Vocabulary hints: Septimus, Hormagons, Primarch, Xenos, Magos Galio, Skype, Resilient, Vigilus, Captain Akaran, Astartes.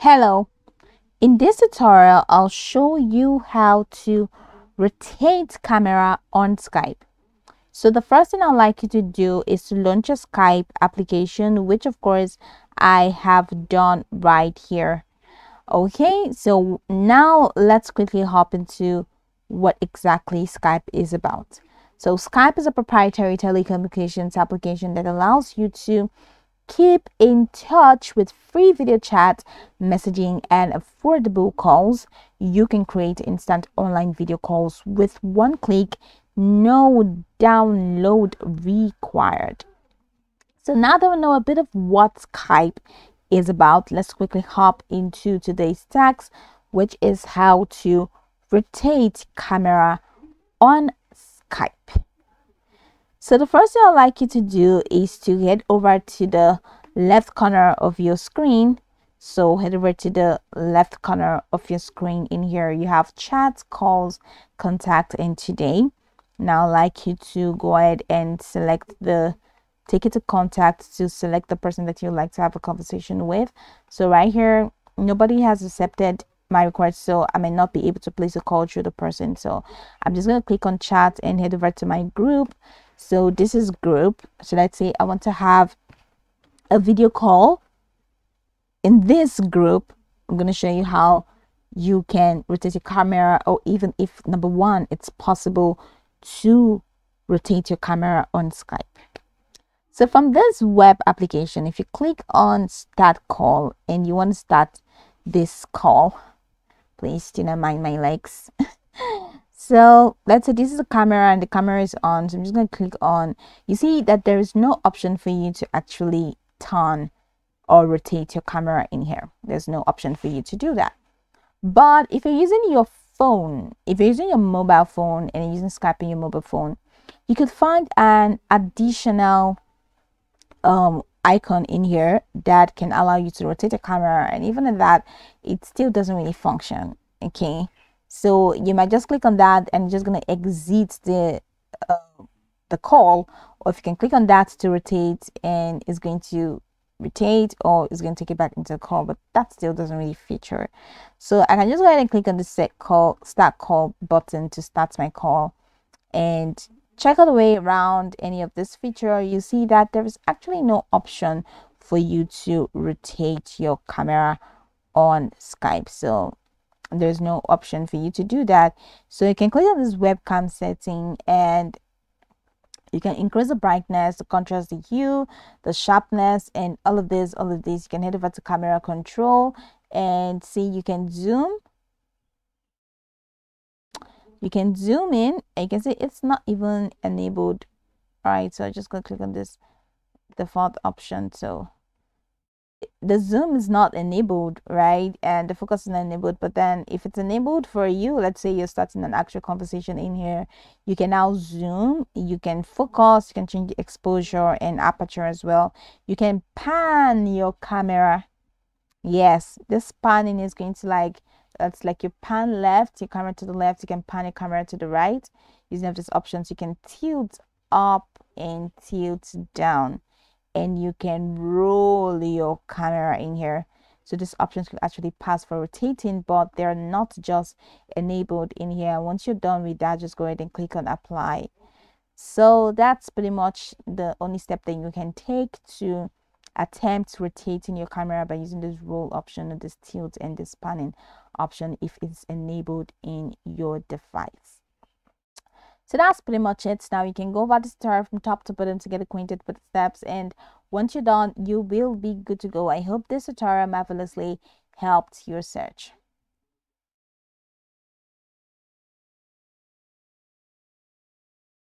Hello, in this tutorial, I'll show you how to rotate camera on Skype. So the first thing I'd like you to do is to launch a Skype application, which of course I have done right here. Okay, so now let's quickly hop into what exactly Skype is about. So Skype is a proprietary telecommunications application that allows you to keep in touch with free video chat, messaging, and affordable calls. You can create instant online video calls with one click, no download required. So now that we know a bit of what Skype is about, let's quickly hop into today's task, which is how to rotate camera on Skype. So the first thing I'd like you to do is to head over to the left corner of your screen. So head over to the left corner of your screen. In here, you have chat, calls, contact, and today. Now I'd like you to go ahead and select the take it to contact to select the person that you'd like to have a conversation with. So right here, nobody has accepted my request, so I may not be able to place a call through the person. So I'm just going to click on chat and head over to my group. So this is group. So let's say I want to have a video call in this group. I'm going to show you how you can rotate your camera, or even if number one, it's possible to rotate your camera on Skype. So from this web application, if you click on start call and you want to start this call, please do not mind my legs. So let's say this is a camera and the camera is on. So I'm just going to click on. You see that there is no option for you to actually turn or rotate your camera in here. There's no option for you to do that. But if you're using your phone, if you're using your mobile phone and you're using Skype in your mobile phone, you could find an additional icon in here that can allow you to rotate the camera, and even at that, it still doesn't really function. Okay, so you might just click on that and just gonna exit the call, or if you can click on that to rotate, and it's going to rotate, or it's going to take it back into the call, but that still doesn't really feature. So I can just go ahead and click on the start call button to start my call, and check all the way around any of this feature. You see that there is actually no option for you to rotate your camera on Skype. So there's no option for you to do that. So you can click on this webcam setting and you can increase the brightness, the contrast, the hue, the sharpness, and all of this. You can head over to camera control and see you can zoom. You can zoom in, and you can see it's not even enabled. All right, so I'm just going to click on this default option. So the zoom is not enabled, right? And the focus is not enabled. But then if it's enabled for you, let's say you're starting an actual conversation in here, you can now zoom, you can focus, you can change the exposure and aperture as well. You can pan your camera. Yes, this panning is going to that's like you pan left, your camera to the left, you can pan your camera to the right. Using these options, you can tilt up and tilt down, and you can roll your camera in here. So these options could actually pass for rotating, but they're not just enabled in here. Once you're done with that, just go ahead and click on apply. So that's pretty much the only step that you can take to attempt rotating your camera by using this roll option, this tilt, and this panning option if it's enabled in your device. So that's pretty much it. Now you can go over this tutorial from top to bottom to get acquainted with the steps, and once you're done, you will be good to go. I hope this tutorial marvelously helped your search.